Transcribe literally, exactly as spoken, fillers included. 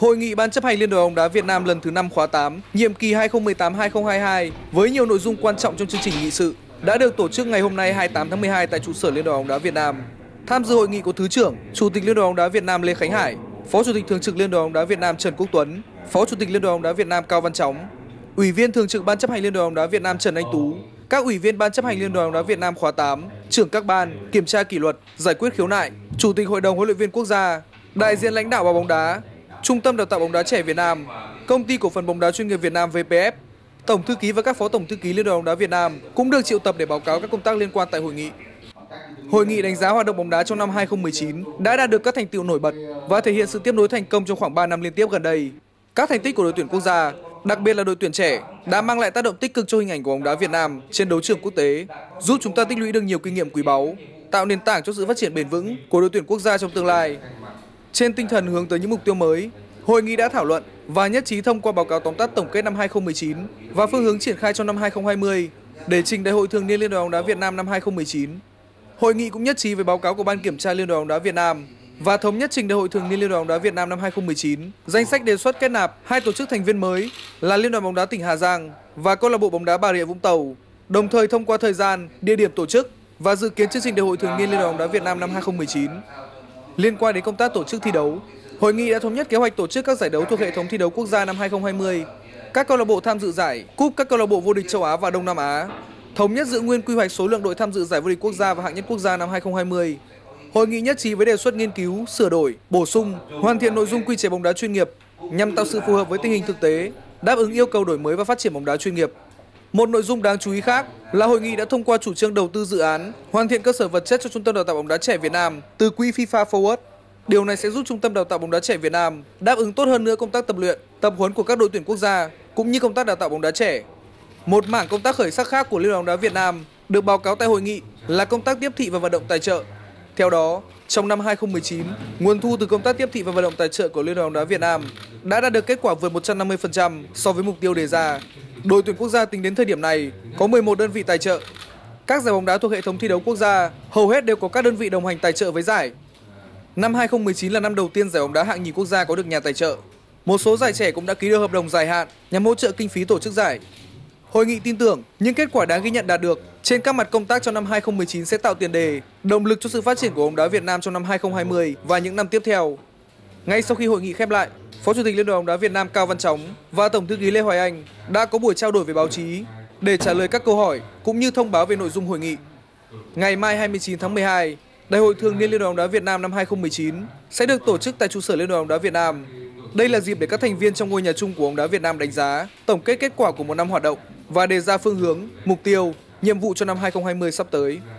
Hội nghị Ban chấp hành Liên đoàn bóng đá Việt Nam lần thứ năm khóa tám, nhiệm kỳ hai nghìn không trăm mười tám đến hai nghìn không trăm hai mươi hai với nhiều nội dung quan trọng trong chương trình nghị sự đã được tổ chức ngày hôm nay hai mươi tám tháng mười hai tại trụ sở Liên đoàn bóng đá Việt Nam. Tham dự hội nghị có Thứ trưởng, Chủ tịch Liên đoàn bóng đá Việt Nam Lê Khánh Hải, Phó Chủ tịch Thường trực Liên đoàn bóng đá Việt Nam Trần Quốc Tuấn, Phó Chủ tịch Liên đoàn bóng đá Việt Nam Cao Văn Chóng, Ủy viên Thường trực Ban chấp hành Liên đoàn bóng đá Việt Nam Trần Anh Tú, các ủy viên Ban chấp hành Liên đoàn bóng đá Việt Nam khóa tám, trưởng các ban, kiểm tra kỷ luật, giải quyết khiếu nại, Chủ tịch Hội đồng huấn luyện viên quốc gia, đại diện lãnh đạo báo bóng đá, Trung tâm đào tạo bóng đá trẻ Việt Nam, Công ty cổ phần bóng đá chuyên nghiệp Việt Nam vê pê ef, Tổng thư ký và các phó tổng thư ký Liên đoàn bóng đá Việt Nam cũng được triệu tập để báo cáo các công tác liên quan tại hội nghị. Hội nghị đánh giá hoạt động bóng đá trong năm hai nghìn không trăm mười chín đã đạt được các thành tựu nổi bật và thể hiện sự tiếp nối thành công trong khoảng ba năm liên tiếp gần đây. Các thành tích của đội tuyển quốc gia, đặc biệt là đội tuyển trẻ, đã mang lại tác động tích cực cho hình ảnh của bóng đá Việt Nam trên đấu trường quốc tế, giúp chúng ta tích lũy được nhiều kinh nghiệm quý báu, tạo nền tảng cho sự phát triển bền vững của đội tuyển quốc gia trong tương lai. Trên tinh thần hướng tới những mục tiêu mới, hội nghị đã thảo luận và nhất trí thông qua báo cáo tóm tắt tổng kết năm hai nghìn không trăm mười chín và phương hướng triển khai trong năm hai nghìn không trăm hai mươi để trình Đại hội Thường niên Liên đoàn bóng đá Việt Nam năm hai nghìn không trăm mười chín. Hội nghị cũng nhất trí với báo cáo của Ban Kiểm tra Liên đoàn bóng đá Việt Nam và thống nhất trình Đại hội Thường niên Liên đoàn bóng đá Việt Nam năm hai nghìn không trăm mười chín danh sách đề xuất kết nạp hai tổ chức thành viên mới là Liên đoàn bóng đá tỉnh Hà Giang và Câu lạc bộ bóng đá Bà Rịa Vũng Tàu, đồng thời thông qua thời gian, địa điểm tổ chức và dự kiến chương trình Đại hội Thường niên Liên đoàn bóng đá Việt Nam năm hai nghìn không trăm mười chín. Liên quan đến công tác tổ chức thi đấu, hội nghị đã thống nhất kế hoạch tổ chức các giải đấu thuộc hệ thống thi đấu quốc gia năm hai nghìn không trăm hai mươi, các câu lạc bộ tham dự giải, cúp các câu lạc bộ vô địch châu Á và Đông Nam Á, thống nhất giữ nguyên quy hoạch số lượng đội tham dự giải vô địch quốc gia và hạng nhất quốc gia năm hai nghìn không trăm hai mươi. Hội nghị nhất trí với đề xuất nghiên cứu, sửa đổi, bổ sung, hoàn thiện nội dung quy chế bóng đá chuyên nghiệp nhằm tạo sự phù hợp với tình hình thực tế, đáp ứng yêu cầu đổi mới và phát triển bóng đá chuyên nghiệp. Một nội dung đáng chú ý khác là hội nghị đã thông qua chủ trương đầu tư dự án hoàn thiện cơ sở vật chất cho Trung tâm Đào tạo bóng đá trẻ Việt Nam từ quỹ FIFA Forward. Điều này sẽ giúp Trung tâm Đào tạo bóng đá trẻ Việt Nam đáp ứng tốt hơn nữa công tác tập luyện, tập huấn của các đội tuyển quốc gia cũng như công tác đào tạo bóng đá trẻ. Một mảng công tác khởi sắc khác của Liên đoàn bóng đá Việt Nam được báo cáo tại hội nghị là công tác tiếp thị và vận động tài trợ. Theo đó, trong năm hai nghìn không trăm mười chín, nguồn thu từ công tác tiếp thị và vận động tài trợ của Liên đoàn bóng đá Việt Nam đã đạt được kết quả vượt một trăm năm mươi phần trăm so với mục tiêu đề ra. Đội tuyển quốc gia tính đến thời điểm này có mười một đơn vị tài trợ. Các giải bóng đá thuộc hệ thống thi đấu quốc gia hầu hết đều có các đơn vị đồng hành tài trợ với giải. Năm hai nghìn không trăm mười chín là năm đầu tiên giải bóng đá hạng nhì quốc gia có được nhà tài trợ. Một số giải trẻ cũng đã ký được hợp đồng dài hạn nhằm hỗ trợ kinh phí tổ chức giải. Hội nghị tin tưởng những kết quả đáng ghi nhận đạt được trên các mặt công tác trong năm hai nghìn không trăm mười chín sẽ tạo tiền đề, động lực cho sự phát triển của bóng đá Việt Nam trong năm hai nghìn không trăm hai mươi và những năm tiếp theo. Ngay sau khi hội nghị khép lại, Phó Chủ tịch Liên đoàn bóng đá Việt Nam Cao Văn Chóng và Tổng thư ký Lê Hoài Anh đã có buổi trao đổi với báo chí để trả lời các câu hỏi cũng như thông báo về nội dung hội nghị. Ngày mai hai mươi chín tháng mười hai, Đại hội Thường niên Liên đoàn bóng đá Việt Nam năm hai nghìn không trăm mười chín sẽ được tổ chức tại trụ sở Liên đoàn bóng đá Việt Nam. Đây là dịp để các thành viên trong ngôi nhà chung của bóng đá Việt Nam đánh giá, tổng kết kết quả của một năm hoạt động và đề ra phương hướng, mục tiêu, nhiệm vụ cho năm hai nghìn không trăm hai mươi sắp tới.